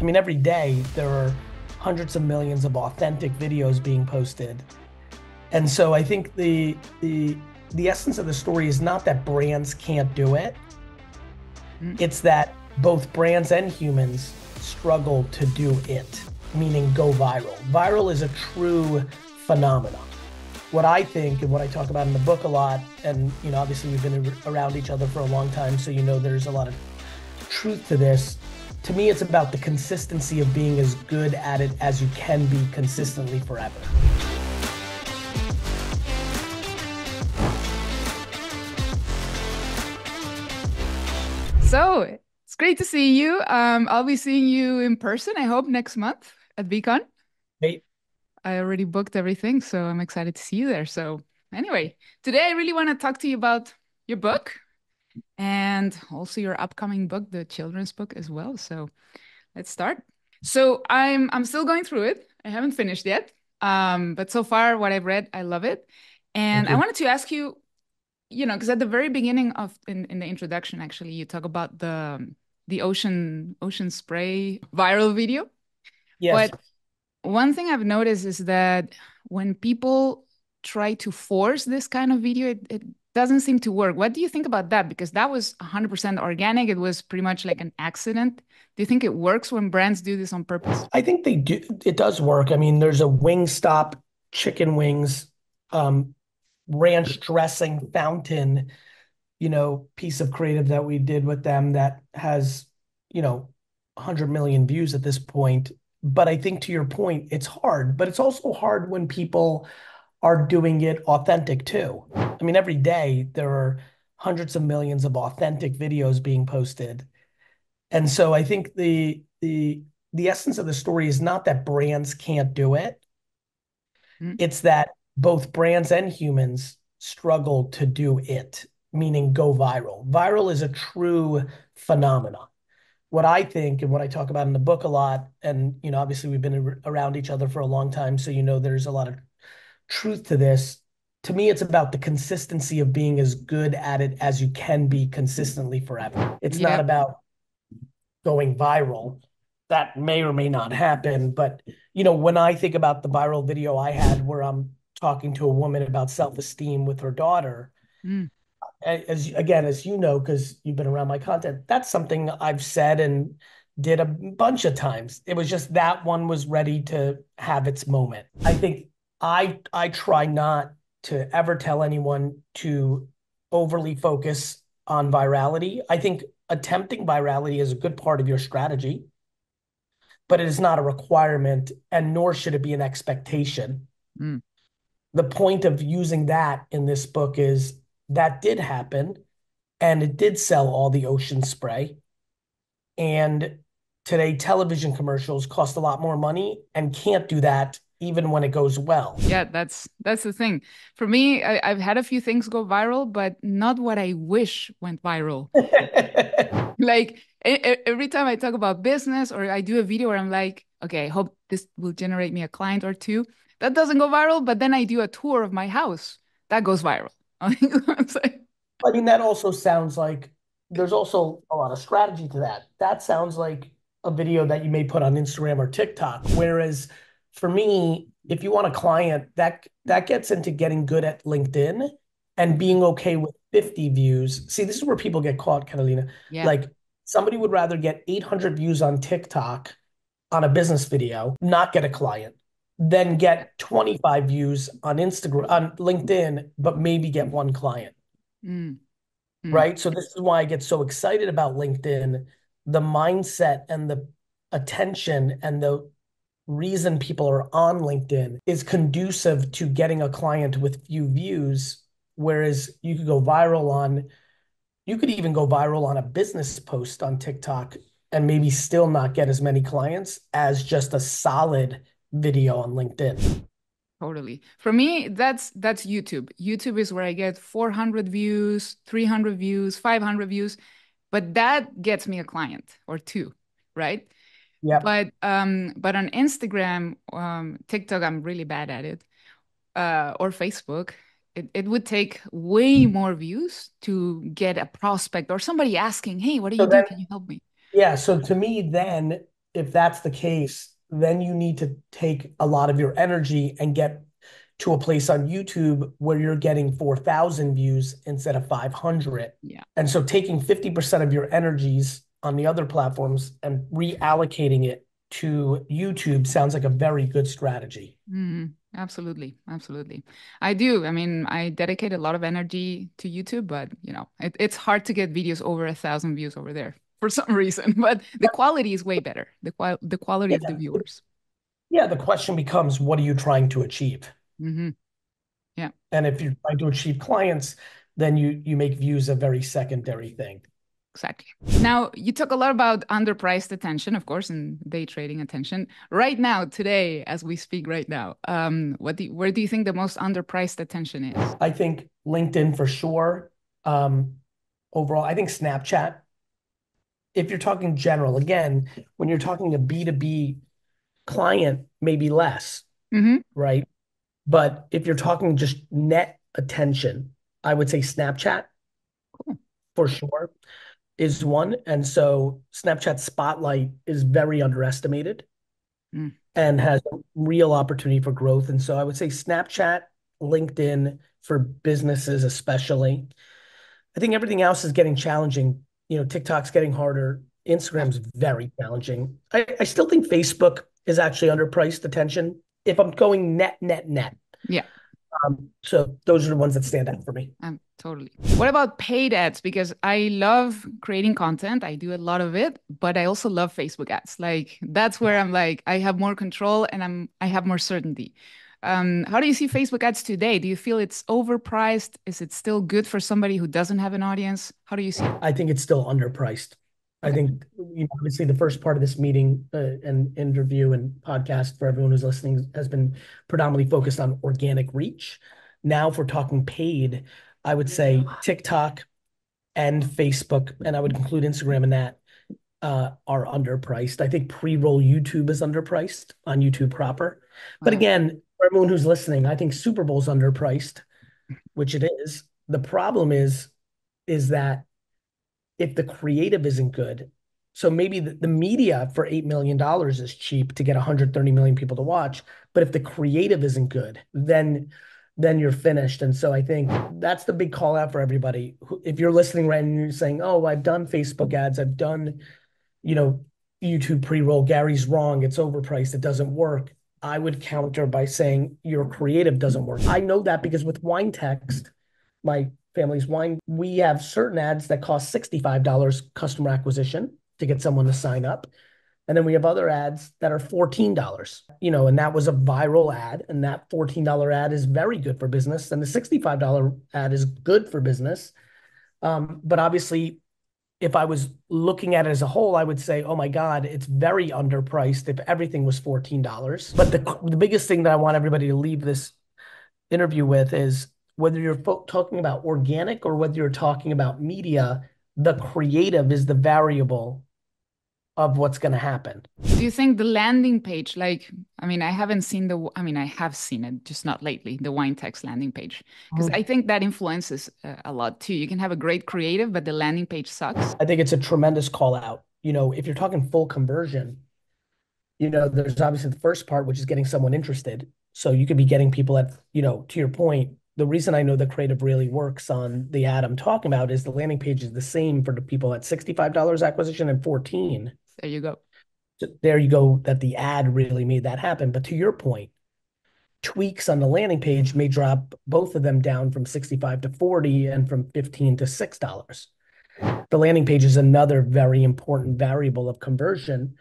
I mean, every day there are hundreds of millions of authentic videos being posted. And so I think the essence of the story is not that brands can't do it. It's that both brands and humans struggle to do it, meaning go viral. Viral is a true phenomenon. What I think and what I talk about in the book a lot, and you know, obviously we've been around each other for a long time, so you know there's a lot of truth to this. To me, it's about the consistency of being as good at it as you can be consistently forever. So it's great to see you. I'll be seeing you in person, I hope, next month at VCon. Hey. I already booked everything, so I'm excited to see you there. So anyway, today I really want to talk to you about your book and also your upcoming book, the children's book as well. So let's start. So I'm still going through it. I haven't finished yet. But so far what I've read, I love it. And I wanted to ask you, you know, because at the very beginning of in the introduction, actually, you talk about the Ocean Spray viral video. Yes. But one thing I've noticed is that when people try to force this kind of video, it doesn't seem to work. What do you think about that? Because that was 100% organic. It was pretty much like an accident. Do you think it works when brands do this on purpose? I think they do. It does work. I mean, there's a Wingstop chicken wings ranch dressing fountain, you know, piece of creative that we did with them that has, you know, 100 million views at this point. But I think to your point, it's hard, but it's also hard when people are doing it authentic too. I mean, every day there are hundreds of millions of authentic videos being posted. And so I think the essence of the story is not that brands can't do it. It's that both brands and humans struggle to do it, meaning go viral. Viral is a true phenomenon. What I think and what I talk about in the book a lot, and you know, obviously we've been around each other for a long time, so you know there's a lot of truth to this. To me, it's about the consistency of being as good at it as you can be consistently forever. It's not about going viral. That may or may not happen, but you know, when I think about the viral video I had where I'm talking to a woman about self-esteem with her daughter, as you know, because you've been around my content, that's something I've said and did a bunch of times. It was just that one was ready to have its moment. I think I try not to ever tell anyone to overly focus on virality. I think attempting virality is a good part of your strategy, but it is not a requirement, and nor should it be an expectation. The point of using that in this book is that did happen, and it did sell all the Ocean Spray. And today, television commercials cost a lot more money and can't do that even when it goes well. Yeah, that's the thing. For me, I've had a few things go viral, but not what I wish went viral. Like every time I talk about business or I do a video where I'm like, okay, I hope this will generate me a client or two. That doesn't go viral, but then I do a tour of my house. That goes viral. I mean, that also sounds like there's also a lot of strategy to that. That sounds like a video that you may put on Instagram or TikTok. Whereas for me, if you want a client, that gets into getting good at LinkedIn and being okay with 50 views. See, this is where people get caught, Catalina. Yeah. Like somebody would rather get 800 views on TikTok on a business video, not get a client, then get 25 views on Instagram, on LinkedIn, but maybe get one client, right? So this is why I get so excited about LinkedIn, the mindset and the attention and the reason people are on LinkedIn is conducive to getting a client with few views, whereas you could go viral on, you could even go viral on a business post on TikTok and maybe still not get as many clients as just a solid video on LinkedIn. Totally. For me, that's YouTube. YouTube is where I get 400 views, 300 views, 500 views, but that gets me a client or two, right? Yeah. But on Instagram, TikTok, I'm really bad at it, or Facebook. It would take way more views to get a prospect or somebody asking, hey, what are you doing? Can you help me? Yeah. So to me, then if that's the case, then you need to take a lot of your energy and get to a place on YouTube where you're getting 4,000 views instead of 500. Yeah. And so taking 50% of your energies on the other platforms and reallocating it to YouTube sounds like a very good strategy. Mm, absolutely. Absolutely. I do. I mean, I dedicate a lot of energy to YouTube, but you know, it's hard to get videos over 1,000 views over there for some reason, but the quality is way better. The quality of the viewers. Yeah. The question becomes, what are you trying to achieve? Mm-hmm. Yeah. And if you're trying to achieve clients, then you make views a very secondary thing. Exactly. Now, you talk a lot about underpriced attention, of course, and day trading attention. Right now, today, as we speak right now, where do you think the most underpriced attention is? I think LinkedIn for sure. Overall, I think Snapchat. If you're talking general, again, when you're talking a B2B client, maybe less, mm-hmm. right? But if you're talking just net attention, I would say Snapchat for sure is one. And so Snapchat Spotlight is very underestimated and has a real opportunity for growth. And so I would say Snapchat, LinkedIn for businesses, especially. I think everything else is getting challenging. You know, TikTok's getting harder. Instagram's very challenging. I still think Facebook is actually underpriced attention if I'm going net. Yeah. So those are the ones that stand out for me. Totally. What about paid ads? Because I love creating content. I do a lot of it, but I also love Facebook ads. Like that's where I'm like, I have more control and I have more certainty. How do you see Facebook ads today? Do you feel it's overpriced? Is it still good for somebody who doesn't have an audience? How do you see it? I think it's still underpriced. I think, you know, obviously the first part of this meeting and interview and podcast for everyone who's listening has been predominantly focused on organic reach. Now, if we're talking paid, I would say TikTok and Facebook, and I would include Instagram in that, are underpriced. I think pre-roll YouTube is underpriced on YouTube proper. But again, for everyone who's listening, I think Super Bowl's underpriced, which it is. The problem is that if the creative isn't good, so maybe the media for $8 million is cheap to get 130 million people to watch, but if the creative isn't good, then you're finished. And so I think that's the big call out for everybody. If you're listening right and you're saying, oh, I've done Facebook ads, I've done, you know, YouTube pre-roll, Gary's wrong, it's overpriced, it doesn't work. I would counter by saying your creative doesn't work. I know that because with WineText, my family's wine, we have certain ads that cost $65 customer acquisition to get someone to sign up. And then we have other ads that are $14, you know, and that was a viral ad. And that $14 ad is very good for business. And the $65 ad is good for business. But obviously, if I was looking at it as a whole, I would say, oh my God, it's very underpriced if everything was $14. But the biggest thing that I want everybody to leave this interview with is whether you're talking about organic or whether you're talking about media, the creative is the variable of what's going to happen. Do you think the landing page, like, I mean, I have seen it, just not lately, the WineText landing page, because I think that influences a lot too. You can have a great creative, but the landing page sucks. I think it's a tremendous call out. You know, if you're talking full conversion, you know, there's obviously the first part, which is getting someone interested. So you could be getting people at, you know, to your point, the reason I know the creative really works on the ad I'm talking about is the landing page is the same for the people at $65 acquisition and $14. There you go. So there you go, that the ad really made that happen. But to your point, tweaks on the landing page may drop both of them down from 65 to 40 and from 15 to $6. The landing page is another very important variable of conversion.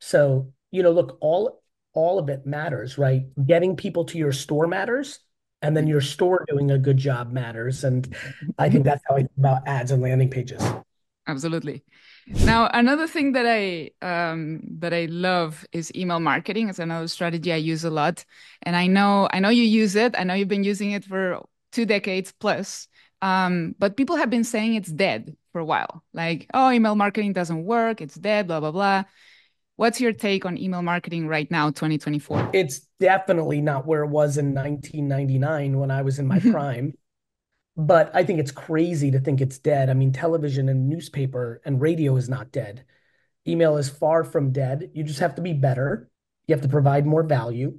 So, you know, look, all of it matters, right? Getting people to your store matters. And then your store doing a good job matters. And I think that's how I think about ads and landing pages. Absolutely. Now, another thing that I love is email marketing. It's another strategy I use a lot. And I know you use it. I know you've been using it for 2 decades plus. But people have been saying it's dead for a while. Like, oh, email marketing doesn't work. It's dead, blah, blah, blah. What's your take on email marketing right now, 2024? It's definitely not where it was in 1999 when I was in my prime, but I think it's crazy to think it's dead. I mean, television and newspaper and radio is not dead. Email is far from dead. You just have to be better. You have to provide more value.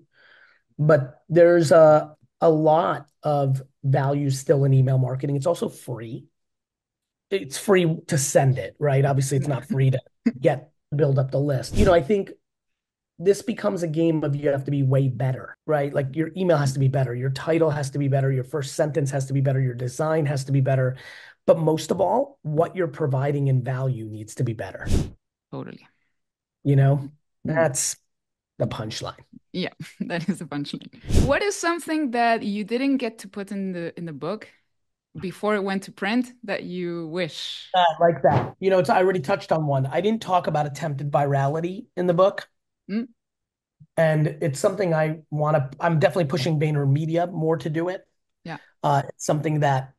But there's a lot of value still in email marketing. It's also free. It's free to send it, right? Obviously, it's not free to build up the list. You know, I think this becomes a game of you have to be way better, right? Like your email has to be better. Your title has to be better. Your first sentence has to be better. Your design has to be better. But most of all, what you're providing in value needs to be better. Totally. You know, that's the punchline. Yeah, that is the punchline. What is something that you didn't get to put in the book before it went to print that you wish? Like that. You know, I already touched on one. I didn't talk about attempted virality in the book. Mm. And it's something I'm definitely pushing VaynerMedia more to do it. Yeah. It's something that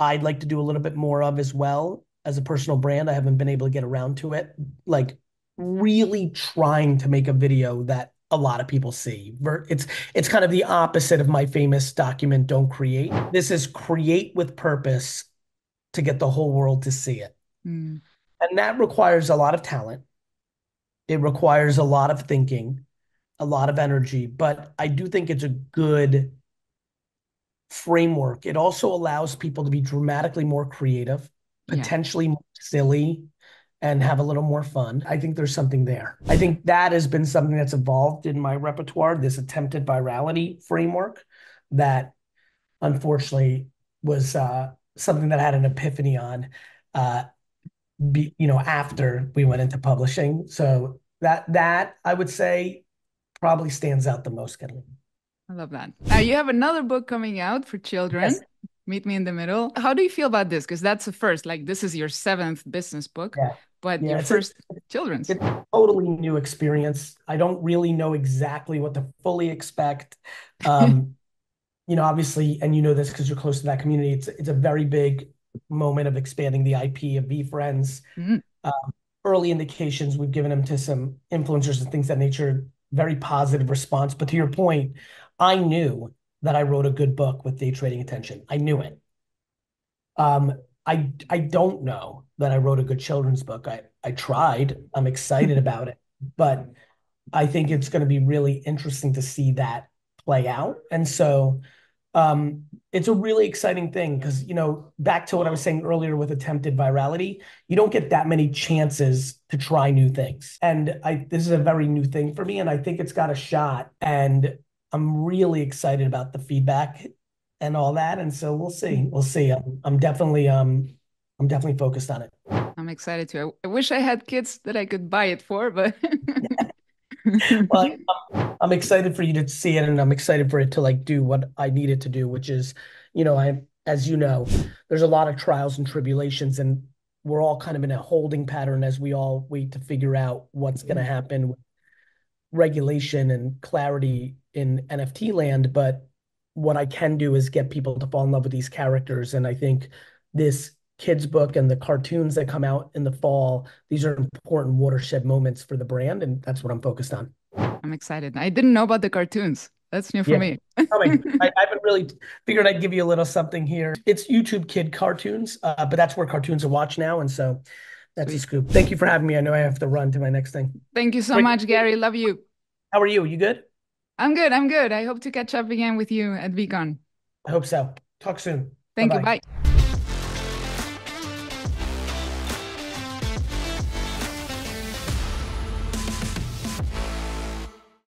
I'd like to do a little bit more of as well as a personal brand. I haven't been able to get around to it. Like really trying to make a video that a lot of people see. It's kind of the opposite of my famous document, Don't Create. This is create with purpose to get the whole world to see it. Mm. And that requires a lot of talent. It requires a lot of thinking, a lot of energy, but I do think it's a good framework. It also allows people to be dramatically more creative, potentially more silly, and have a little more fun. I think there's something there. I think that has been something that's evolved in my repertoire, this attempted virality framework that unfortunately was something that I had an epiphany on, after we went into publishing. So that I would say probably stands out the most. I love that. Now you have another book coming out for children. Yes. Meet Me in the Middle. How do you feel about this? Because that's the first, like this is your 7th business book, your first children's. It's a totally new experience. I don't really know exactly what to fully expect. You know, obviously, and you know this because you're close to that community, it's a very big moment of expanding the IP of VFriends. Mm-hmm. Early indications we've given them to some influencers and things of that nature, very positive response. But to your point, I knew that I wrote a good book with day trading attention. I knew it. I don't know that I wrote a good children's book. I tried. I'm excited about it. But I think it's going to be really interesting to see that play out. And so it's a really exciting thing because, you know, back to what I was saying earlier with attempted virality, you don't get that many chances to try new things. And this is a very new thing for me, and I think it's got a shot. And I'm really excited about the feedback and all that. And so we'll see. We'll see. I'm definitely focused on it. I'm excited too. I wish I had kids that I could buy it for, but well, I'm excited for you to see it, and I'm excited for it to like do what I need it to do, which is, you know, as you know, there's a lot of trials and tribulations, and we're all kind of in a holding pattern as we all wait to figure out what's going to happen with regulation and clarity in NFT land. But what I can do is get people to fall in love with these characters. And I think this kids book and the cartoons that come out in the fall, these are important watershed moments for the brand. And that's what I'm focused on. I'm excited. I didn't know about the cartoons. That's new for me. I haven't really figured I'd give you a little something here. It's YouTube kid cartoons, but that's where cartoons are watched now. And so that's a scoop. Thank you for having me. I know I have to run to my next thing. Thank you so much, Gary. Love you. How are you? You good? I'm good. I'm good. I hope to catch up again with you at VCon. I hope so. Talk soon. Thank you. Bye.